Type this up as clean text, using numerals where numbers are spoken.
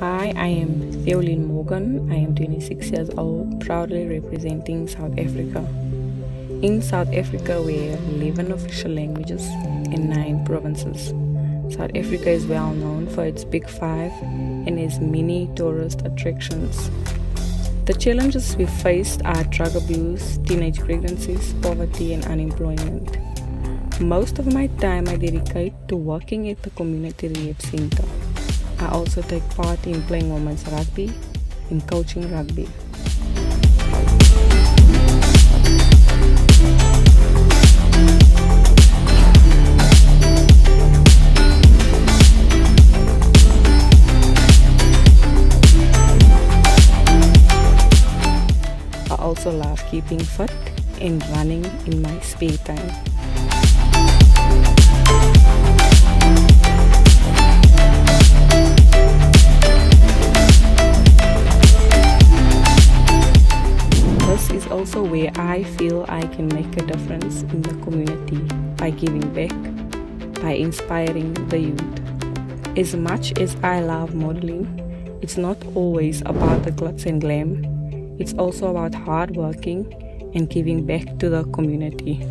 Hi, I am Theoline Morgan. I am 26 years old, proudly representing South Africa. In South Africa, we have 11 official languages and 9 provinces. South Africa is well known for its Big Five and has many tourist attractions. The challenges we faced are drug abuse, teenage pregnancies, poverty and unemployment. Most of my time I dedicate to working at the community rehab center. I also take part in playing women's rugby and coaching rugby. I also love keeping fit and running in my spare time. Also, where I feel I can make a difference in the community by giving back, by inspiring the youth. As much as I love modeling, it's not always about the glitz and glam. It's also about hard working and giving back to the community.